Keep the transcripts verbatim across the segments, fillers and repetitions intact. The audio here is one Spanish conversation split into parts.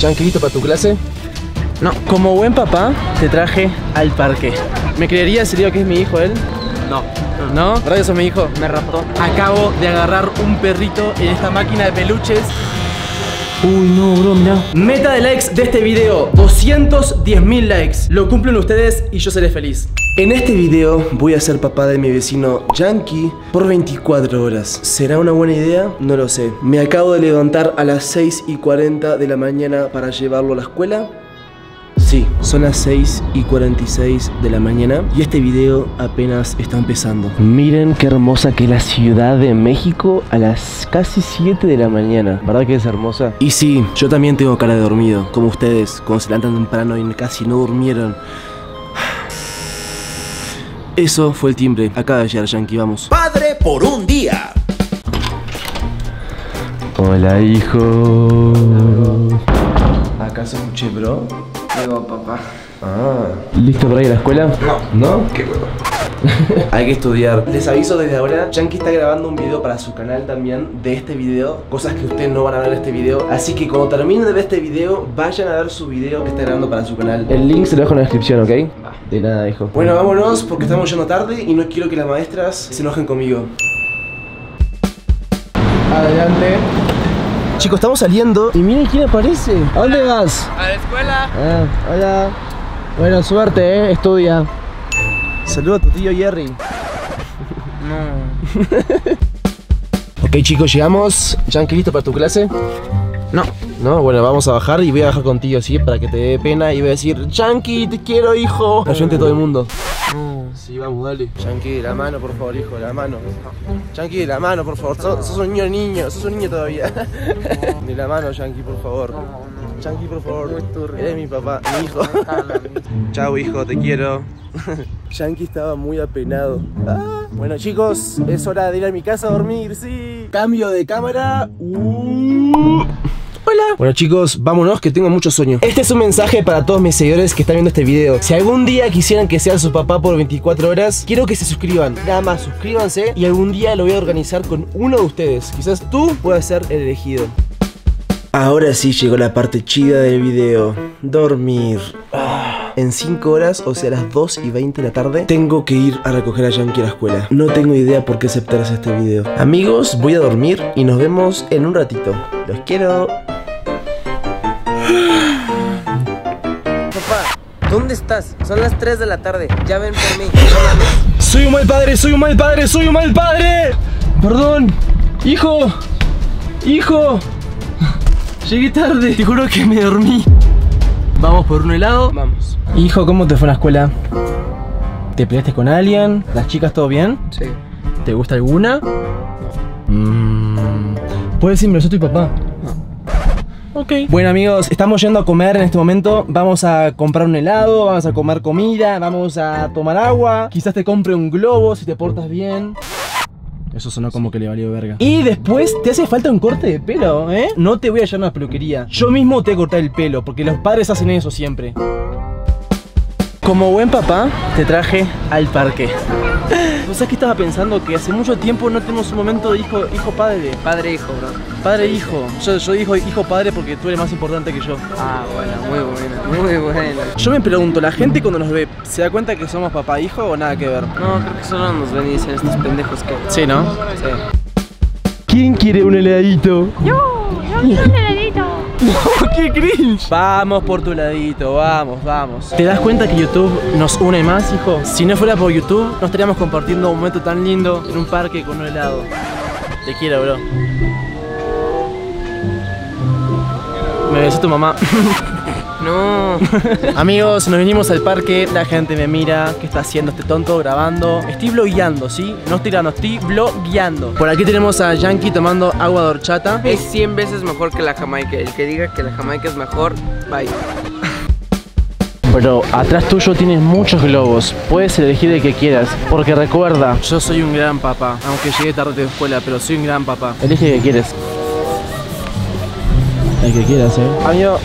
Yankee, ¿listo para tu clase? No, como buen papá te traje al parque. ¿Me creerías si digo que es mi hijo él? No. ¿No? ¿Verdad eso es mi hijo? Me raptó. Acabo de agarrar un perrito en esta máquina de peluches. Uy, no, bro, mirá. Meta de likes de este video, doscientos diez mil likes. Lo cumplen ustedes y yo seré feliz. En este video voy a ser papá de mi vecino Yankee por veinticuatro horas. ¿Será una buena idea? No lo sé. Me acabo de levantar a las seis y cuarenta de la mañana para llevarlo a la escuela. Sí, son las seis y cuarenta y seis de la mañana y este video apenas está empezando. Miren qué hermosa que es la Ciudad de México a las casi siete de la mañana. ¿Verdad que es hermosa? Y sí, yo también tengo cara de dormido, como ustedes, cuando se levantan temprano y casi no durmieron. Eso fue el timbre. Acaba de llegar Yankee, vamos. Padre por un día. Hola, hijo. ¿Acaso escuché, bro? Luego, papá. Ah. ¿Listo para ir a la escuela? No. ¿No? Qué huevo. Hay que estudiar. Les aviso desde ahora, Yankee está grabando un video para su canal también de este video. Cosas que ustedes no van a ver en este video. Así que cuando terminen de ver este video, vayan a ver su video que está grabando para su canal. El link se lo dejo en la descripción, ¿ok? Va. De nada, hijo. Bueno, vámonos porque estamos yendo tarde y no quiero que las maestras se enojen conmigo. Adelante. Chicos, estamos saliendo y miren quién aparece. ¿A dónde vas? A la escuela. Ah, hola. Bueno, suerte, ¿eh? Estudia. Saluda a tu tío Jerry. No. Ok, chicos, llegamos. Yankee, ¿listo para tu clase? No. No, bueno, vamos a bajar y voy a bajar contigo, ¿sí? Para que te dé pena y voy a decir, Yankee, te quiero, hijo. La gente de todo el mundo. Sí, vamos, dale. Yankee, la mano, por favor, hijo, la mano. Yankee, la mano, por favor. Sos, sos un niño, niño, sos un niño todavía. De la mano, Yankee, por favor. Yankee, por favor. Eres mi papá, mi hijo. Chau, hijo, te quiero. Yankee estaba muy apenado. Ah. Bueno, chicos, es hora de ir a mi casa a dormir, sí. Cambio de cámara. Uh. Hola. Bueno, chicos, vámonos que tengo mucho sueño. Este es un mensaje para todos mis seguidores que están viendo este video. Si algún día quisieran que sea su papá por veinticuatro horas, quiero que se suscriban. Nada más, suscríbanse y algún día lo voy a organizar con uno de ustedes. Quizás tú puedas ser el elegido. Ahora sí llegó la parte chida del video. Dormir. Ah. En cinco horas, o sea a las dos y veinte de la tarde, tengo que ir a recoger a Yankee a la escuela. No tengo idea por qué aceptarse este video. Amigos, voy a dormir y nos vemos en un ratito. Los quiero. Papá, ¿dónde estás? Son las tres de la tarde, ya ven por mí. Soy un mal padre, soy un mal padre, soy un mal padre. Perdón, hijo, hijo. Llegué tarde, te juro que me dormí. Vamos por un helado. Vamos. Hijo, ¿cómo te fue en la escuela? ¿Te peleaste con alguien? ¿Las chicas todo bien? Sí. ¿Te gusta alguna? No. Mm, ¿puedes decirme, yo soy tu papá? Okay. Bueno amigos, estamos yendo a comer en este momento. Vamos a comprar un helado, vamos a comer comida, vamos a tomar agua. Quizás te compre un globo si te portas bien. Eso sonó como que le valió verga. Y después te hace falta un corte de pelo, ¿eh? No te voy a llevar a una peluquería. Yo mismo te voy a cortar el pelo, porque los padres hacen eso siempre. Como buen papá, te traje al parque. ¿Vos sabés que estaba pensando? Que hace mucho tiempo no tenemos un momento de hijo, hijo padre. Padre hijo, bro. Padre hijo. Yo, yo digo hijo padre porque tú eres más importante que yo. Ah, bueno, muy bueno, muy bueno. Yo me pregunto, ¿la gente cuando nos ve se da cuenta que somos papá hijo o nada que ver? No, creo que solo nos ven y dicen estos pendejos que... Sí, ¿no? Sí. ¿Quién quiere un heladito? Yo, yo quiero un heladito. No, qué cringe. Vamos por tu ladito, vamos, vamos. ¿Te das cuenta que YouTube nos une más, hijo? Si no fuera por YouTube, no estaríamos compartiendo un momento tan lindo en un parque con un helado. Te quiero, bro. Me besó tu mamá. No. Amigos, nos vinimos al parque. La gente me mira. ¿Qué está haciendo este tonto grabando? Estoy blogueando, ¿sí? No estoy grabando, estoy blogueando. Por aquí tenemos a Yankee tomando agua de horchata. Es cien veces mejor que la Jamaica. El que diga que la Jamaica es mejor, bye. Pero atrás tuyo tienes muchos globos. Puedes elegir el que quieras. Porque recuerda, yo soy un gran papá. Aunque llegué tarde de escuela, pero soy un gran papá. Elige el que quieres. El que quieras, ¿eh? Amigo,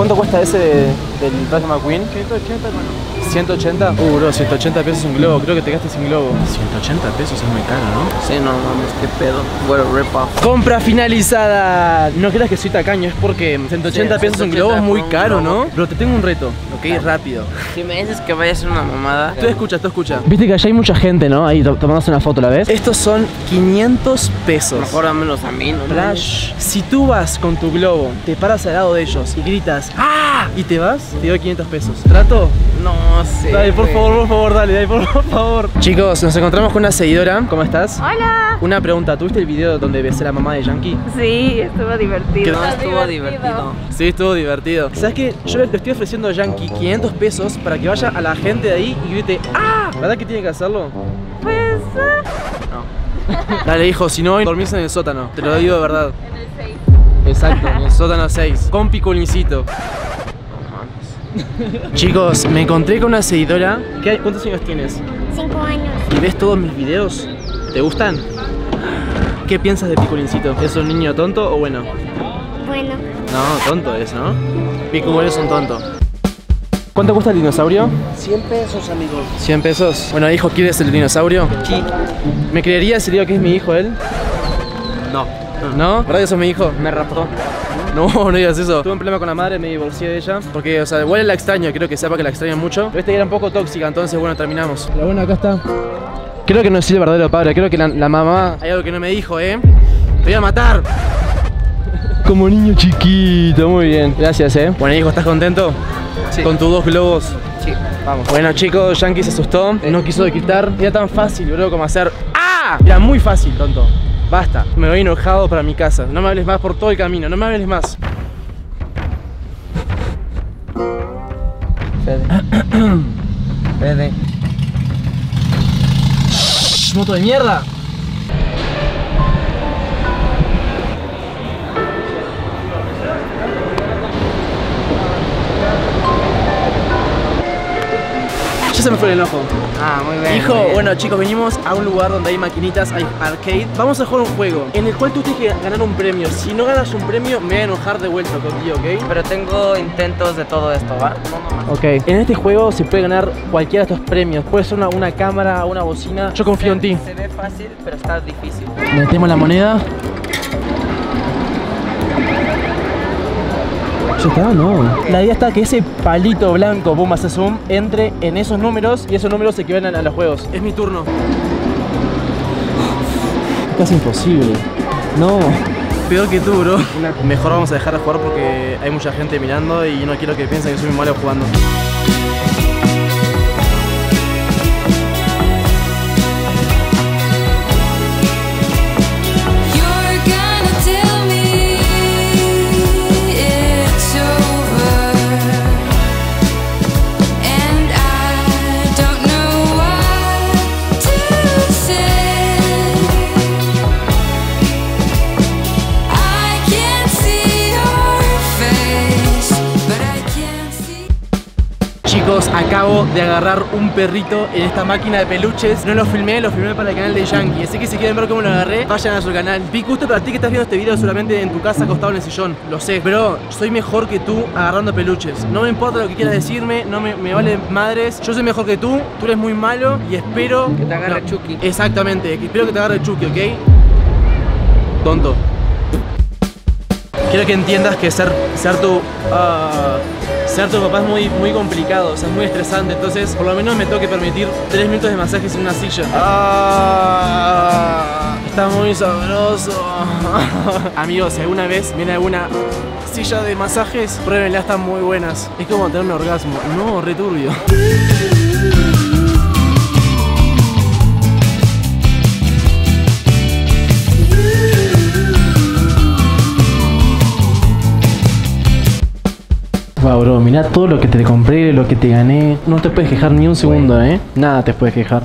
¿Cuánto cuesta ese de, del traje McQueen? ciento ochenta, hermano. ¿ciento ochenta? Uh, bro, ciento ochenta pesos un globo. Creo que te gastas un globo. ciento ochenta pesos es muy caro, ¿no? Sí, no mames, qué pedo. Bueno, repa. Compra finalizada. No creas que soy tacaño, es porque ciento ochenta pesos un globo es muy caro, ¿no? Pero te tengo un reto, ¿ok? Rápido. Si me dices que vayas a hacer una mamada. Tú escucha, tú escucha. Viste que allá hay mucha gente, ¿no? Ahí tomándose una foto, ¿la ves? Estos son quinientos pesos. Mejor dámelos a mí, ¿no? Flash. Si tú vas con tu globo, te paras al lado de ellos y gritas ¡ah! Y te vas, te doy quinientos pesos. ¿Trato? No sé. Dale, por favor, por favor, dale, dale, por favor. Chicos, nos encontramos con una seguidora. ¿Cómo estás? Hola. Una pregunta, ¿tuviste el video donde besé a la mamá de Yankee? Sí, estuvo divertido. No, estuvo divertido. Sí, estuvo divertido. ¿Sabes qué? Yo le estoy ofreciendo a Yankee quinientos pesos para que vaya a la gente de ahí y grite ¡ah! ¿Verdad que tiene que hacerlo? Pues... no. Dale, hijo, si no, dormís en el sótano. Te lo digo de verdad. Exacto, en el sótano seis, con piculincito. Chicos, me encontré con una seguidora. ¿Qué, ¿Cuántos años tienes? cinco años. ¿Y ves todos mis videos? ¿Te gustan? ¿Qué piensas de piculincito? ¿Es un niño tonto o bueno? Bueno. No, tonto es, ¿no? Piculín es un tonto. ¿Cuánto cuesta el dinosaurio? cien pesos, amigo. ¿cien pesos? Bueno, hijo, ¿quieres el dinosaurio? Sí. ¿Me creerías si digo que es mi hijo él? No. ¿No? ¿Verdad que eso me dijo? Me raptó. No, no digas eso. Tuve un problema con la madre, me divorcié de ella. Porque, o sea, igual la extraño, creo que sepa que la extraño mucho. Pero esta era un poco tóxica, entonces bueno, terminamos. Pero bueno, acá está. Creo que no soy el verdadero padre, creo que la, la mamá... Hay algo que no me dijo, ¿eh? Te voy a matar. Como niño chiquito, muy bien. Gracias, ¿eh? Bueno, hijo, ¿estás contento? Sí. ¿Con tus dos globos? Sí. Vamos. Bueno, chicos, Yankee se asustó. No quiso quitar. Era tan fácil, bro, como hacer... ¡ah! Era muy fácil, tonto. Basta, me voy enojado para mi casa. No me hables más por todo el camino, no me hables más. Fede. Fede. Shhh, moto de mierda. Se me fue el enojo. Ah, muy bien. Hijo, muy bien. Bueno, chicos, venimos a un lugar donde hay maquinitas, hay arcade. Vamos a jugar un juego en el cual tú tienes que ganar un premio. Si no ganas un premio, me voy a enojar de vuelta contigo, ¿ok? Pero tengo intentos de todo esto, ¿va? No, no, ok. En este juego se puede ganar cualquiera de estos premios. Puede ser una, una cámara, una bocina. Yo confío se, en ti. Se ve fácil, pero está difícil. Metemos la moneda. Está, no. La idea está que ese palito blanco, boom, hace zoom, entre en esos números y esos números se equivalen a los juegos. Es mi turno. Casi imposible. No. Peor que tú, bro. Mejor vamos a dejar de jugar porque hay mucha gente mirando y no quiero que piensen que soy muy malo jugando. Acabo de agarrar un perrito en esta máquina de peluches. No lo filmé, lo filmé para el canal de Yankee. Así que si quieren ver cómo lo agarré, vayan a su canal. Vi justo para ti que estás viendo este video solamente en tu casa acostado en el sillón. Lo sé, pero soy mejor que tú agarrando peluches. No me importa lo que quieras decirme, no me, me vale madres. Yo soy mejor que tú, tú eres muy malo y espero... que te agarre no, Chucky. Exactamente, espero que te agarre Chucky, ¿ok? Tonto. Quiero que entiendas que ser, ser tu... Uh... Ser tu papá es muy, muy complicado, o sea, es muy estresante. Entonces, por lo menos me tengo que permitir tres minutos de masajes en una silla. Ah, está muy sabroso. Amigos, si alguna vez viene alguna silla de masajes, pruébenla, están muy buenas. Es como tener un orgasmo. No, returbio. Wow, bro, mirá todo lo que te compré, lo que te gané. No te puedes quejar ni un segundo, ¿eh? Nada te puedes quejar.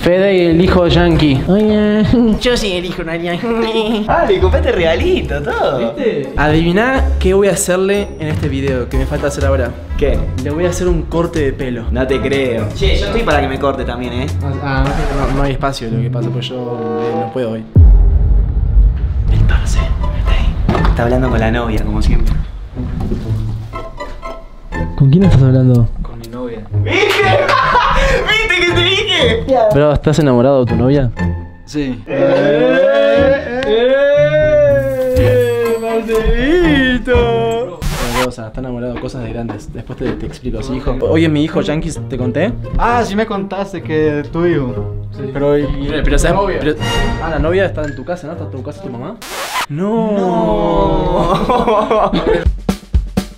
Fede y el hijo de Yankee. Oye. Yo soy el hijo de Yankee. Ah, le compraste regalito, todo. ¿Viste? Adiviná qué voy a hacerle en este video, que me falta hacer ahora. ¿Qué? Le voy a hacer un corte de pelo. No te creo. Che, yo estoy para que me corte también, ¿eh? Ah, no, no, no hay espacio, lo que pasa, pues yo eh, no puedo hoy. Entonces, está hablando con la novia, como siempre. ¿Con quién estás hablando? Con mi novia. ¿Viste? ¿Viste que te dije? Pero, ¿estás enamorado de tu novia? Sí. ¡Eh! ¡Eh! ¡Eh! ¡Marcelito! O sea, está enamorado de cosas de grandes. Después te, te explico, ¿sí, hijo? Oye, mi hijo Yankee, ¿te conté? Ah, sí me contaste que es tuyo. Sí. Pero, y, pero, pero ¿sabes? Novia. Pero, ah, la novia está en tu casa, ¿no? ¿Está en tu casa tu mamá? No.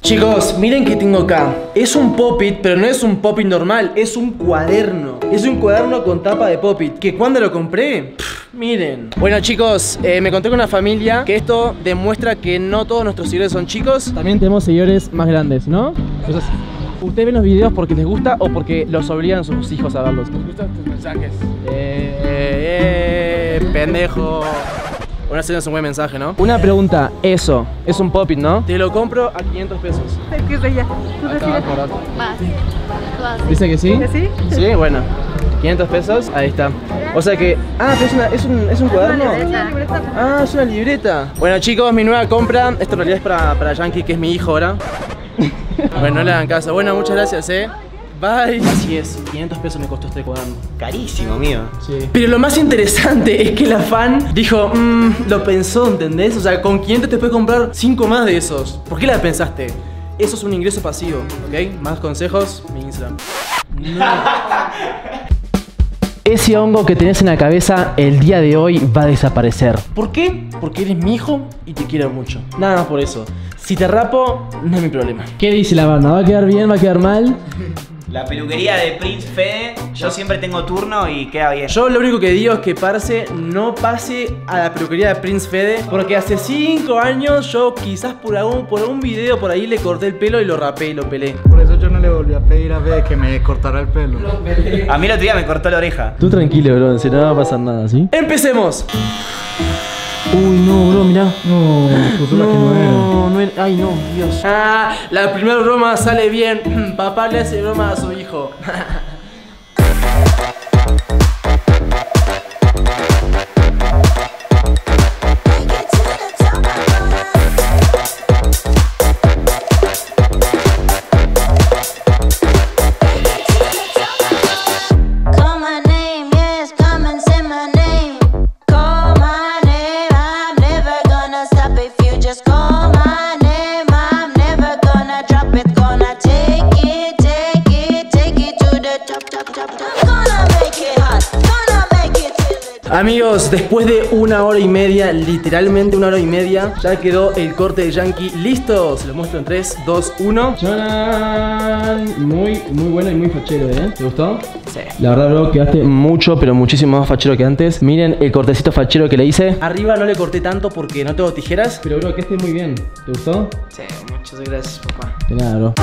Chicos, miren que tengo acá. Es un pop-it, pero no es un pop-it normal. Es un cuaderno. Es un cuaderno con tapa de pop-it. Que cuando lo compré... Miren. Bueno chicos, eh, me conté con una familia que esto demuestra que no todos nuestros seguidores son chicos. También tenemos seguidores más grandes, ¿no? Entonces, ¿ustedes ven los videos porque les gusta o porque los obligan a sus hijos a verlos? Les gustan tus mensajes. Eh, eh, eh pendejo. Bueno, ese no es un buen mensaje, ¿no? Una pregunta, eso, es un pop-it, ¿no? Te lo compro a quinientos pesos. ¿Qué reyes? ¿Tú decides? Vas. ¿Dice que sí? ¿Que sí? Sí, bueno. quinientos pesos, ahí está. O sea que... Ah, pero es, una, es, un, es un cuaderno. Es una libreta. Ah, es una libreta. Bueno chicos, mi nueva compra. Esto en realidad es para, para Yankee, que es mi hijo ahora. Bueno, no le hagan caso. Bueno, muchas gracias, eh. Bye. Así es, quinientos pesos me costó este cuaderno. Carísimo, mío. Sí. Pero lo más interesante es que la fan dijo, mmm, lo pensó, ¿entendés? O sea, con quinientos te puedes comprar cinco más de esos. ¿Por qué la pensaste? Eso es un ingreso pasivo, ¿ok? Más consejos, mi Instagram. No. Ese hongo que tenés en la cabeza el día de hoy va a desaparecer. ¿Por qué? Porque eres mi hijo y te quiero mucho. Nada más por eso. Si te rapo, no es mi problema. ¿Qué dice la banda? ¿Va a quedar bien? ¿Va a quedar mal? La peluquería de Prince Fede, yo siempre tengo turno y queda bien. Yo lo único que digo es que, parce, no pase a la peluquería de Prince Fede, porque hace cinco años yo quizás por algún, por algún video por ahí le corté el pelo y lo rapé y lo pelé. Por eso yo no le volví a pedir a Fede que me cortara el pelo. A mí el otro día me cortó la oreja. Tú tranquilo, bro, en serio no va a pasar nada, ¿sí? ¡Empecemos! Uy, no, bro, mirá. No, no, no, no era. Ay, no, Dios. Ah, la primera broma sale bien. Papá le hace broma a su hijo. Amigos, después de una hora y media, literalmente una hora y media, ya quedó el corte de Yankee listo. Se lo muestro en tres, dos, uno. ¡Chan! Muy, muy bueno y muy fachero, ¿eh? ¿Te gustó? Sí. La verdad, bro, quedaste mucho, pero muchísimo más fachero que antes. Miren el cortecito fachero que le hice. Arriba no le corté tanto porque no tengo tijeras. Pero, bro, que esté muy bien. ¿Te gustó? Sí, muchas gracias, papá. De nada, bro.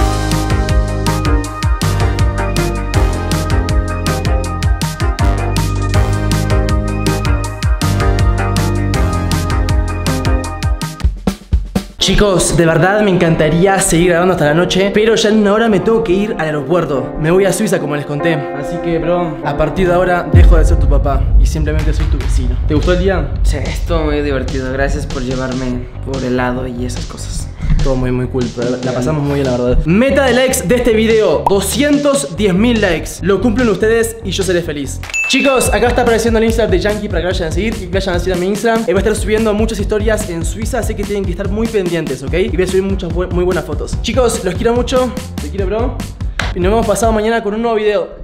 Chicos, de verdad me encantaría seguir grabando hasta la noche, pero ya en una hora me tengo que ir al aeropuerto. Me voy a Suiza, como les conté. Así que, bro, a partir de ahora dejo de ser tu papá y simplemente soy tu vecino. ¿Te gustó el día? Sí, estuvo muy divertido. Gracias por llevarme por el lado y esas cosas. Todo muy, muy cool. Pero la pasamos muy bien, la verdad. Meta de likes de este video, doscientos diez mil likes. Lo cumplen ustedes y yo seré feliz. Chicos, acá está apareciendo el Instagram de Yankee para que vayan a seguir y que vayan a seguir a mi Instagram. Voy a estar subiendo muchas historias en Suiza, así que tienen que estar muy pendientes, ¿ok? Y voy a subir muchas bu muy buenas fotos. Chicos, los quiero mucho. Te quiero, bro. Y nos vemos pasado mañana con un nuevo video.